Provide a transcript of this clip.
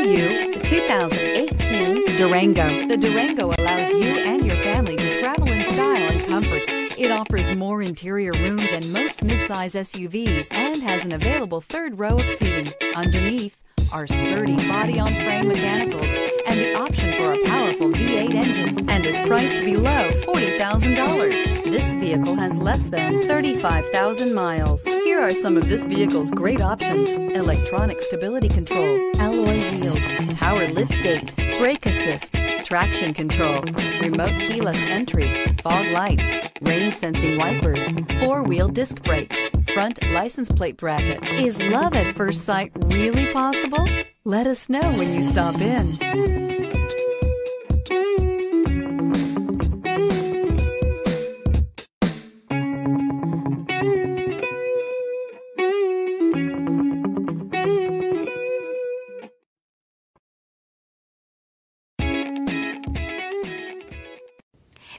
for you the 2018 Durango. The Durango allows you and your family to travel in style and comfort. It offers more interior room than most midsize SUVs and has an available third row of seating. Underneath are sturdy body-on-frame mechanicals and the option for a powerful V8 engine, and is priced below $40,000. This vehicle has less than 35,000 miles. Here are some of this vehicle's great options: electronic stability control, alloy wheels, power liftgate, brake assist, traction control, remote keyless entry, fog lights, rain sensing wipers, four-wheel disc brakes, front license plate bracket. Is love at first sight really possible? Let us know when you stop in.